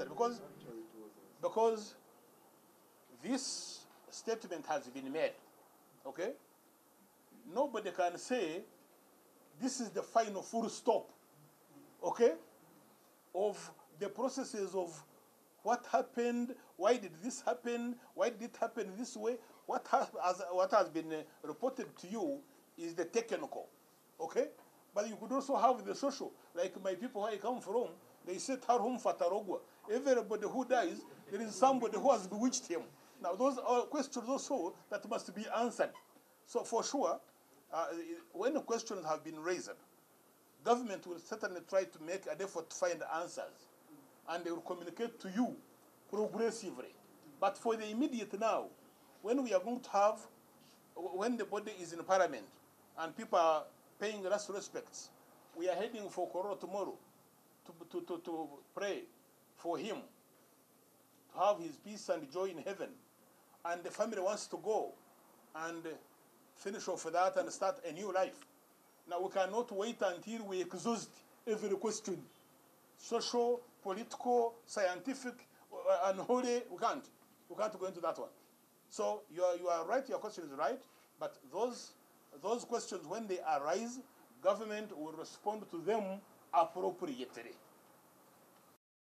answered because this statement has been made. Okay? Nobody can say this is the final full stop, okay, of the processes of what happened, why did this happen, why did it happen this way. What has been reported to you is the technical, okay? But you could also have the social, like my people where I come from, they say tarum fatarogwa. Everybody who dies, there is somebody who has bewitched him. Now those are questions also that must be answered. So for sure, when questions have been raised, government will certainly try to make an effort to find answers, and they will communicate to you progressively. But for the immediate now, when we are going to have, when the body is in parliament and people are paying last respects, we are heading for Koro tomorrow to pray for him, to have his peace and joy in heaven. And the family wants to go and finish off that and start a new life. Now we cannot wait until we exhaust every question, social, political, scientific, and holy. We can't go into that one. So you are right, your question is right, but those questions, when they arise, government will respond to them appropriately.